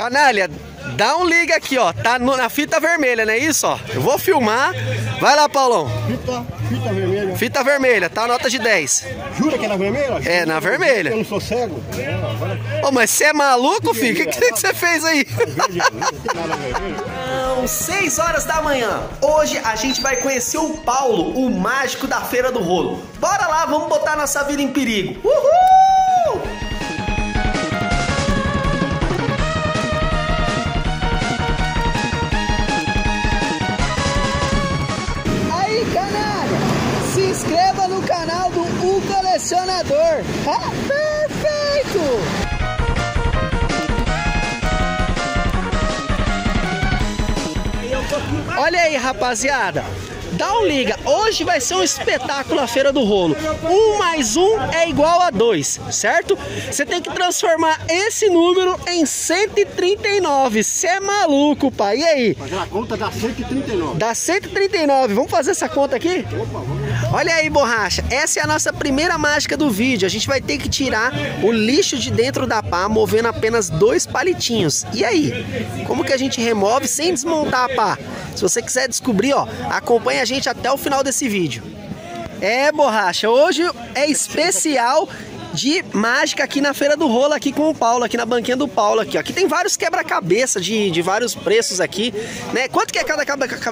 Canalha, dá um liga aqui, ó. Tá na fita vermelha, não é isso, ó? Eu vou filmar. Vai lá, Paulão. Fita vermelha. Fita vermelha, tá? Nota de 10. Jura que é na vermelha? É, na vermelha. Eu não sou cego. Ô, mas você é maluco, filho? O que você fez aí? 6 horas da manhã. Hoje a gente vai conhecer o Paulo, o mágico da Feira do Rolo. Bora lá, vamos botar nossa vida em perigo. Uhul! Aí, canalha, se inscreva no canal do O Colecionador. Ah, perfeito! Olha aí, rapaziada, dá um liga, hoje vai ser um espetáculo a Feira do Rolo. 1 mais 1 é igual a 2, certo? Você tem que transformar esse número em 139, você é maluco, pai, e aí? Fazer a conta dá 139. Dá 139, vamos fazer essa conta aqui? Opa, vamos. Olha aí, borracha, essa é a nossa primeira mágica do vídeo. A gente vai ter que tirar o lixo de dentro da pá, movendo apenas 2 palitinhos. E aí, como que a gente remove sem desmontar a pá? Se você quiser descobrir, ó, acompanha a gente até o final desse vídeo. É, borracha, hoje é especial de mágica aqui na Feira do Rolo, aqui com o Paulo, aqui na banquinha do Paulo, aqui, ó. Aqui tem vários quebra-cabeça de vários preços aqui, né? Quanto que é cada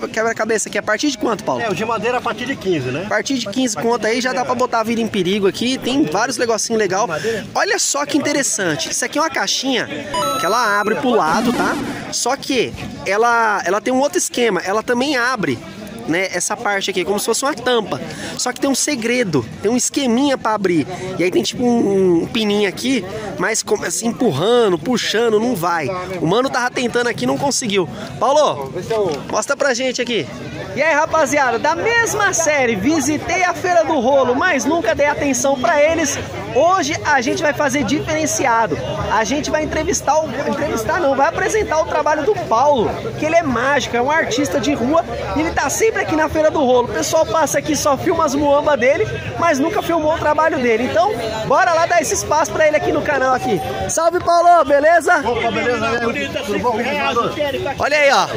quebra-cabeça aqui? A partir de quanto, Paulo? É, o de madeira a partir de 15, né? A partir de 15 conto aí já dá pra botar a vida em perigo aqui, tem vários negocinhos legal. Olha só que interessante, isso aqui é uma caixinha que ela abre pro lado, tá? Só que ela tem um outro esquema, ela também abre, né, essa parte aqui, como se fosse uma tampa. Só que tem um segredo, tem um esqueminha pra abrir. E aí tem tipo um pininho aqui, mas como assim, empurrando, puxando, não vai. O mano tava tentando aqui, não conseguiu. Paulo, mostra pra gente aqui. E aí, rapaziada, da mesma série Visitei a Feira do Rolo, mas nunca dei atenção pra eles. Hoje a gente vai fazer diferenciado. A gente vai vai apresentar o trabalho do Paulo, que ele é mágico, é um artista de rua, e ele tá sempre aqui na Feira do Rolo. O pessoal passa aqui, só filma as muambas dele, mas nunca filmou o trabalho dele. Então, bora lá dar esse espaço pra ele aqui no canal aqui. Salve, Paulo, beleza? Opa, beleza, né? Tudo bom? Olha aí, ó.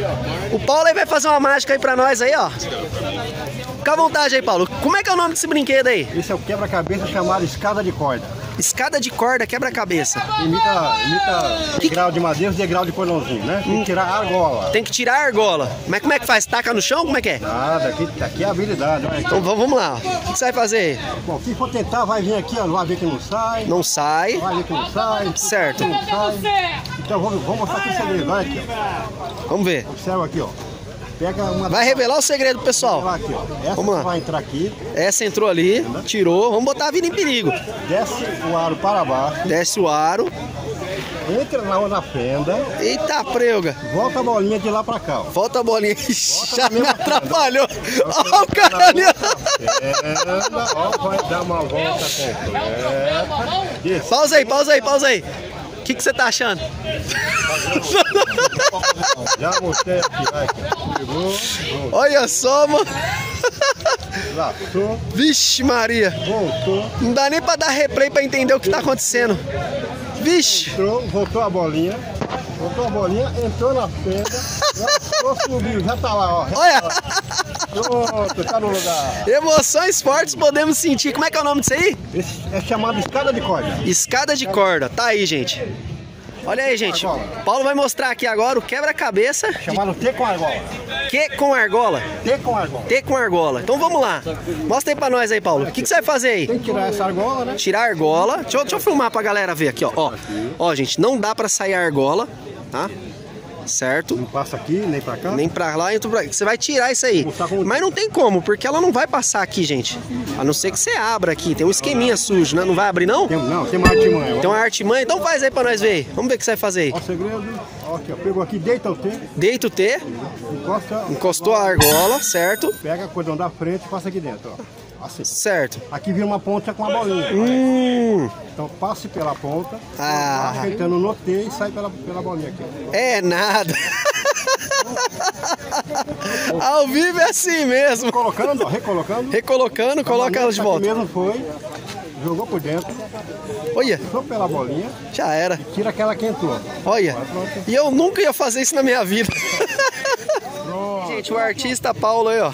O Paulo aí vai fazer uma mágica aí pra nós aí, ó. Fica à vontade aí, Paulo. Como é que é o nome desse brinquedo aí? Esse é o quebra-cabeça chamado escada de corda. Escada de corda, quebra-cabeça. Imita degrau de madeira e degrau de colãozinho, né? Tem que tirar a argola. Tem que tirar a argola. Mas como é que faz? Taca no chão? Como é que é? Nada, aqui é habilidade. Né? Então vamos lá. O que você vai fazer? Bom, quem for tentar vai vir aqui, ó, vai ver que não sai. Não sai. Vai ver que não sai. Certo. Não sai. Então vamos mostrar aqui o segredo. Vai aqui, ó. Vamos ver. Observa aqui, ó. Vai revelar o segredo, pessoal. Aqui, essa vamos lá. Vai entrar aqui. Essa entrou ali, tirou. Vamos botar a vida em perigo. Desce o aro para baixo. Desce o aro. Entra na fenda. Eita, preuga. Volta a bolinha de lá para cá. Ó. Volta a bolinha. Volta já me atrapalhou. Olha o caralho. Vai dar uma volta completa. Pausa aí, pausa aí, pausa aí. O que você tá achando? Já mostrei aqui, vai aqui. Pegou, olha só, mano. Laçou. Vixe, Maria. Voltou. Não dá nem pra dar replay pra entender o que tá acontecendo. Vixe. Entrou, voltou a bolinha. Voltou a bolinha, entrou na fenda. Laçou, subiu. Já tá lá, ó. Já olha. Tá lá. Pronto, tá no lugar. Emoções fortes podemos sentir. Como é que é o nome disso aí? É chamado escada de corda. Escada de corda, tá aí, gente. Olha aí, gente. Paulo vai mostrar aqui agora o quebra-cabeça. Chamado T com argola. Q com argola? T com argola. T com argola. Então vamos lá. Mostra aí pra nós aí, Paulo. O que você vai fazer aí? Tem que tirar essa argola, né? Tirar a argola. Deixa eu filmar pra galera ver aqui, ó. Ó, ó, gente, não dá pra sair a argola, tá? Certo? Não passa aqui, nem pra cá. Nem pra lá, você vai tirar isso aí. Mas não tem como, porque ela não vai passar aqui, gente. A não ser que você abra aqui. Tem um esqueminha sujo, né? Não vai abrir, não? Não, tem uma artimanha. Tem uma artimanha? Então faz aí pra nós ver aí. Vamos ver o que você vai fazer aí. Ó o segredo. Ó, aqui, ó. Pegou aqui, deita o T. Deita o T. Encostou a argola, certo? Pega o cordão da frente e passa aqui dentro, ó. Assim. Certo. Aqui vira uma ponta com uma bolinha. Então passe pela ponta, ajeitando no T e sai pela bolinha aqui. É nada. Ao vivo é assim mesmo. Colocando, ó, recolocando. Recolocando, coloca ela de volta. Mesmo foi, jogou por dentro. Olha. Só pela bolinha. Já era. E tira aquela quentura. Olha. E eu nunca ia fazer isso na minha vida. Gente, o artista Paulo aí, ó.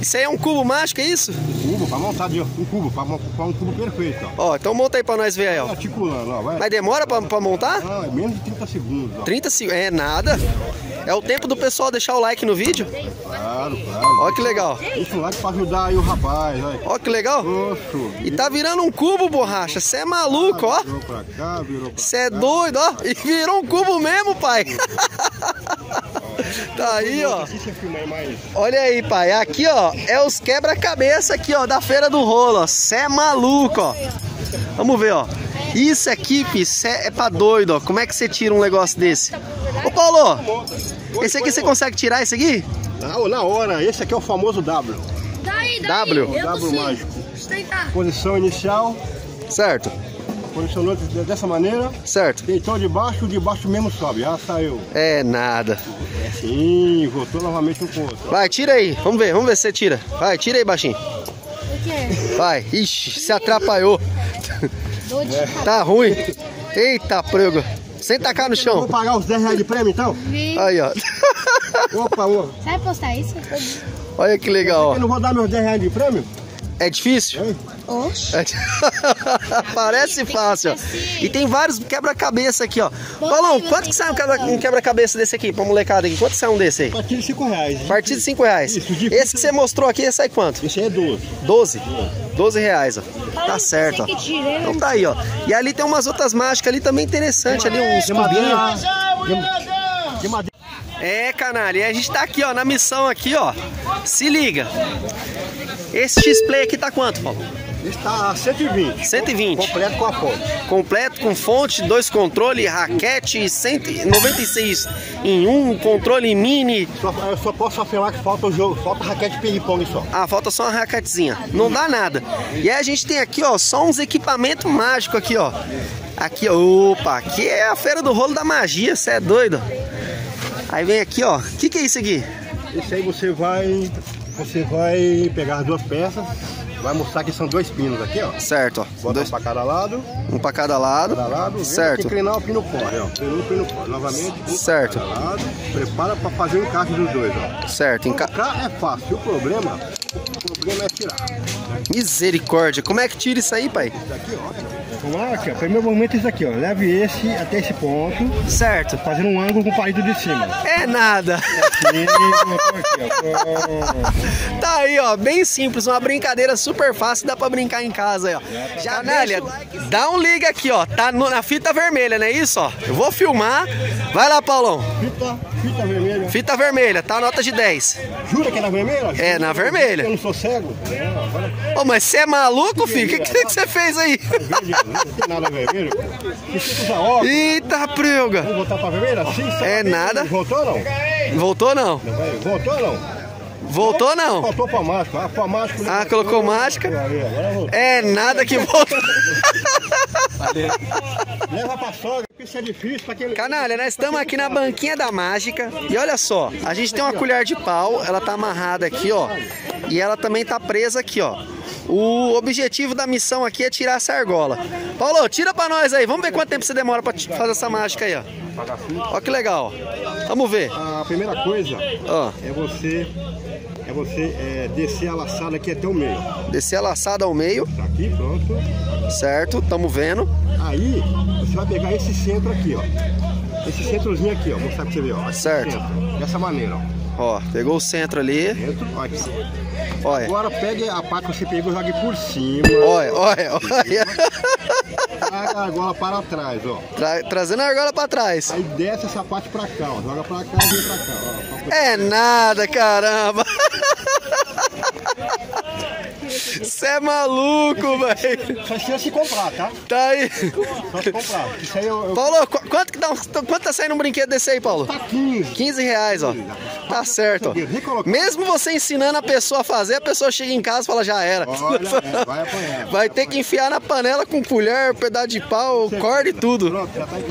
Isso aí é um cubo mágico, é isso? Um cubo, pra montar um cubo, pra um cubo perfeito, ó. Ó, então monta aí pra nós ver aí, ó. Articulando, ó, vai. Mas demora pra montar? Não, é menos de 30 segundos, ó. 30 segundos? É nada. É o tempo do pessoal deixar o like no vídeo? Claro, claro. Ó que legal. Deixa o like pra ajudar aí o rapaz, ó. Ó que legal. Poxa, e tá virando um cubo, borracha. Cê é maluco, ó. Virou pra cá, virou pra cá. Cê é doido, ó. E virou um cubo mesmo, pai. Tá aí, ó. Olha aí, pai. Aqui, ó, é os quebra-cabeça aqui, ó, da Feira do Rolo, ó. Cê é maluco, ó. Vamos ver, ó. Isso aqui, fi, é pra doido, ó. Como é que você tira um negócio desse? Ô, Paulo, esse aqui você consegue tirar esse aqui? Na hora. Esse aqui é o famoso W. W mágico. Posição inicial. Certo. Posicionou dessa maneira. Certo. Deitou de baixo mesmo sobe. Ah, saiu. É nada. Sim, voltou novamente um ponto. Vai, tira aí. Vamos ver se você tira. Vai, tira aí, baixinho. O quê? Vai. Ixi, se atrapalhou. É. Tá ruim. Eita, prego. Sem tacar no chão. Vou pagar os 10 reais de prêmio, então? Vem. Aí, ó. Opa, ô. Você vai postar isso? Olha que legal, ó. Eu não vou dar meus 10 reais de prêmio? É difícil? É. Oxe. É. Parece fácil. E tem vários quebra-cabeça aqui, ó. Paulão, quanto que sai um quebra-cabeça desse aqui? Pra molecada aqui. Quanto sai um desse aí? A partir de 5 reais. A partir de 5 reais. Isso, esse que você mostrou aqui, sai quanto? Esse aí é 12. 12? 12 reais, ó. Tá certo, ó. Então tá aí, ó. E ali tem umas outras mágicas ali também interessante. Ali uns cubinhos. De madeira. É, canalha, e a gente tá aqui, ó, na missão aqui, ó. Se liga. Esse X-Play aqui tá quanto, Paulo? Está 120. 120. Completo com a fonte. Completo com fonte, 2 controles, raquete, 196 em um, controle mini. Eu só posso afirmar que falta o jogo, falta raquete ping-pong só. Ah, falta só uma raquetezinha. Não dá nada. E aí a gente tem aqui, ó, só uns equipamentos mágicos aqui, ó. Aqui, opa, aqui é a Feira do Rolo da Magia, você é doido. Aí vem aqui, ó. O que é isso aqui? Isso aí você vai pegar as duas peças. Vai mostrar que são dois pinos aqui, ó. Certo, ó. Bota dois. Um pra cada lado. Um pra cada lado. Certo. Inclinar o pino fora, ó. Pino fora. Novamente, um certo. Pra cada lado. Prepara pra fazer o encaixe dos dois, ó. Certo. Colocar é fácil. O problema é tirar. Misericórdia. Como é que tira isso aí, pai? Isso daqui, ó. Vamos lá, aqui, ó. Primeiro momento é isso aqui, ó. Leve esse até esse ponto. Certo. Fazendo um ângulo com o palito de cima. É nada. Aqui, ó. Tá aí, ó. Bem simples. Uma brincadeira super fácil. Dá pra brincar em casa aí, ó. Janélia, dá um liga aqui, ó. Tá na fita vermelha, não é isso, ó? Eu vou filmar. Vai lá, Paulão. Fita vermelha. Fita vermelha. Tá a nota de 10. Jura que é na vermelha? É, na vermelha. Eu não sou cego. Ô, mas você é maluco, filho? O que você fez aí? Não tem nada vermelho. Eita, prega. Vou voltar pra vermelha? Sim, é nada. Voltou não? Voltou não? Voltou não? Voltou não? Faltou pra máscara. Ah, colocou máscara. É nada que voltou. Leva pra sogra, porque isso é difícil pra aquele... Canalha, nós estamos aqui na banquinha da mágica. E olha só, a gente tem uma colher de pau. Ela tá amarrada aqui, ó. E ela também tá presa aqui, ó. O objetivo da missão aqui é tirar essa argola. Paulo, tira pra nós aí. Vamos ver quanto tempo você demora pra fazer essa mágica aí, ó. Ó que legal. Vamos ver. A primeira coisa é você descer a laçada aqui até o meio. Descer a laçada ao meio. Tá aqui, pronto. Certo, estamos vendo. Aí você vai pegar esse centro aqui, ó. Esse centrozinho aqui, ó. Vou mostrar pra você ver, ó. Certo. Dessa maneira, ó. Ó, pegou o centro ali. Centro, aqui. Olha. Agora pegue a parte que você pegou, jogue por cima. Olha, olha, olha. Traga a argola para trás, ó. Trazendo a argola para trás. Aí desce essa parte para cá, ó. Joga para cá e vem para cá, ó. É nada, caramba. Você é maluco, velho. Só tinha se comprar, tá? Tá aí. Só se comprar. Isso aí Paulo, quanto tá saindo um brinquedo desse aí, Paulo? Tá 15. 15 reais, ó. Tá certo. Ó. Mesmo você ensinando a pessoa a fazer, a pessoa chega em casa e fala, já era. Olha, vai apanhar. Vai ter que enfiar na panela com colher, pedaço de pau, corda e tudo. Pronto, já tá aí.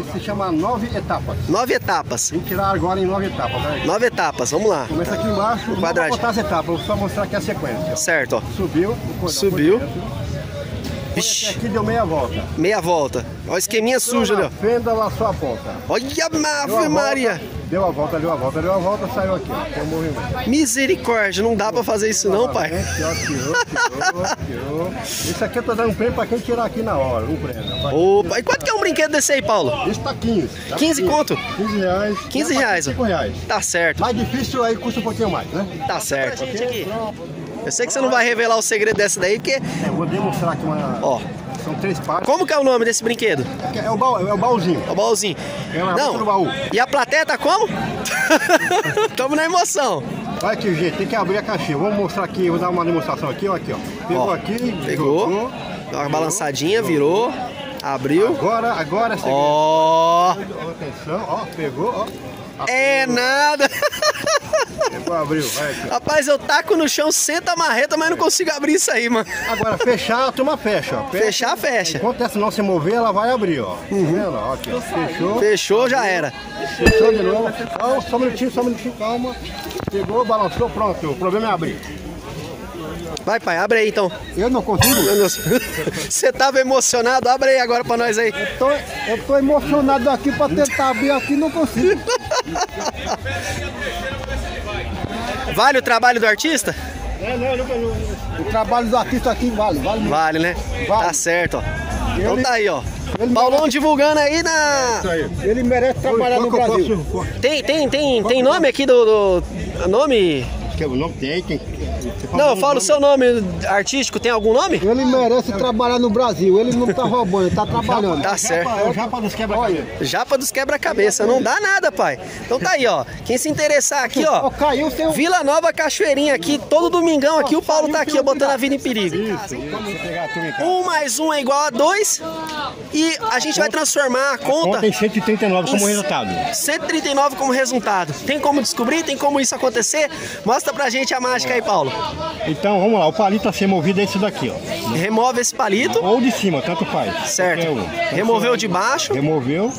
Isso se chama 9 etapas. 9 etapas. Tem que tirar agora em 9 etapas, né? 9 etapas, vamos lá. Começa aqui embaixo, não vou botar as etapas, vou só mostrar aqui a sequência. Certo, ó. Subiu. Subiu. Vixe. Aqui deu meia volta. Meia volta. Olha o esqueminha suja ali, ó. Fenda, laçou a ponta. Olha a Maria. Deu a volta, deu a volta, deu a volta, saiu aqui, ó. Foi um movimento. Misericórdia, não dá pra fazer isso não, pai. Tirou. Isso aqui eu tô dando um prêmio pra quem tirar aqui na hora, um prêmio. Opa, e quanto que é um brinquedo desse aí, Paulo? Isso tá 15. Tá 15 conto? 15 reais. 15 reais, ó. 5 reais. Tá certo. Mais difícil aí, custa um pouquinho mais, né? Tá certo. Gente aqui. Eu sei que você não vai revelar o segredo dessa daí, porque... É, eu vou demonstrar aqui uma... Ó. São 3 partes. Como que é o nome desse brinquedo? É o baúzinho. É o baúzinho. É uma não. Do baú. E a plateia tá como? Estamos na emoção. Olha aqui, gente, tem que abrir a caixinha. Vamos mostrar aqui, vou dar uma demonstração aqui, ó. Aqui, ó. Pegou ó, aqui, pegou. Jogou, dá uma balançadinha, virou. Abriu. Agora é segredo. Ó. Atenção, ó, pegou, ó. Abriu. É nada. Abriu, vai aqui. Rapaz, eu taco no chão, senta a marreta, mas não consigo abrir isso aí, mano. Agora, fechar, a turma fecha, ó. Fechar, fecha. Enquanto essa não se mover, ela vai abrir, ó. Uhum. Tá aqui, ó. Fechou. Fechou, já era. Fechou de novo. Ó, só um minutinho, calma. Pegou, balançou, pronto. O problema é abrir. Vai, pai, abre aí, então. Eu não consigo. Meu Deus. Você tava emocionado? Abre aí agora pra nós aí. Eu tô emocionado aqui pra tentar abrir aqui, não consigo. Vale o trabalho do artista? Não. O trabalho do artista aqui vale. Vale, né? Vale. Tá certo, ó. Então tá aí, ó. Paulão merece... divulgando aí na... Isso aí. Ele merece trabalhar no Brasil. Tem nome aqui do nome? Acho que é o nome tem. Não, fala o seu nome artístico, tem algum nome? Ele merece trabalhar no Brasil, ele não tá roubando, ele tá trabalhando. Tá certo. É o Japa dos Quebra-Cabeça. Japa dos Quebra-Cabeça, não dá nada, pai. Então tá aí, ó, quem se interessar aqui, ó, Vila Nova Cachoeirinha aqui, todo domingão aqui, o Paulo tá aqui, ó, botando a vida em perigo. Isso. 1 mais 1 é igual a 2 e a gente vai transformar a conta em 139 como resultado. 139 como resultado. Tem como descobrir, tem como isso acontecer? Mostra pra gente a mágica aí, Paulo. Então, vamos lá, o palito a ser movido é esse daqui, ó. Remove esse palito. Ou de cima, tanto faz. Certo. Removeu de baixo. Removeu.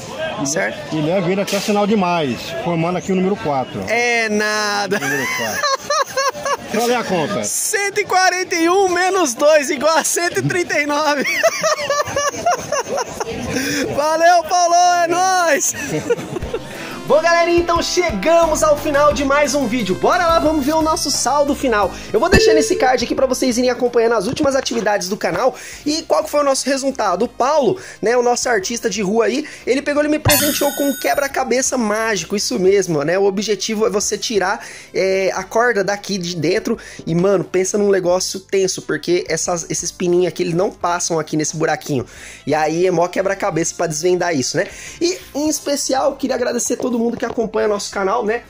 Certo. E leva ele até o sinal de mais, formando aqui o número 4. É nada. Número 4. Qual é a conta? 141 menos 2 igual a 139. Valeu, Paulo, é nóis! Bom, galerinha, então chegamos ao final de mais um vídeo. Bora lá, vamos ver o nosso saldo final. Eu vou deixando esse card aqui pra vocês irem acompanhando as últimas atividades do canal. E qual que foi o nosso resultado? O Paulo, né, o nosso artista de rua aí, ele pegou e me presenteou com um quebra-cabeça mágico. Isso mesmo, né? O objetivo é você tirar a corda daqui de dentro. E, mano, pensa num negócio tenso, porque esses pininhos aqui, eles não passam aqui nesse buraquinho. E aí é mó quebra-cabeça pra desvendar isso, né? E, em especial, queria agradecer todo mundo que acompanha nosso canal, né?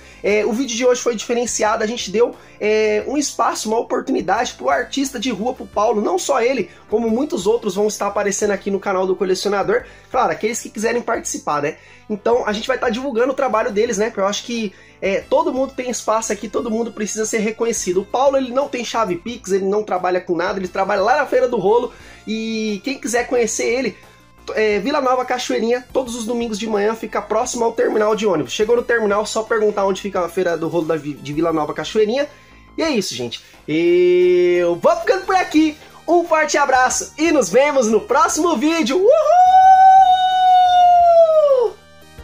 O vídeo de hoje foi diferenciado, a gente deu um espaço, uma oportunidade pro artista de rua, pro Paulo, não só ele, como muitos outros vão estar aparecendo aqui no canal do Colecionador, claro, aqueles que quiserem participar, né? Então a gente vai estar divulgando o trabalho deles, né? Porque eu acho que todo mundo tem espaço aqui, todo mundo precisa ser reconhecido. O Paulo, ele não tem chave Pix, ele não trabalha com nada, ele trabalha lá na Feira do Rolo, e quem quiser conhecer ele, Vila Nova Cachoeirinha, todos os domingos de manhã, fica próximo ao terminal de ônibus. Chegou no terminal, só perguntar onde fica a Feira do Rolo de Vila Nova Cachoeirinha. E é isso, gente. Eu vou ficando por aqui. Um forte abraço e nos vemos no próximo vídeo. Uhul!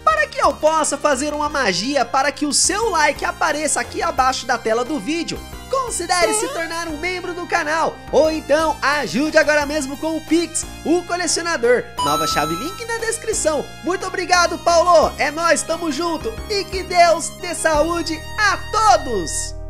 Para que eu possa fazer uma magia para que o seu like apareça aqui abaixo da tela do vídeo, considere se tornar um membro do canal, ou então ajude agora mesmo com o Pix, o Colecionador. Nova chave, link na descrição. Muito obrigado, Paulo. É nóis, tamo junto. E que Deus dê saúde a todos.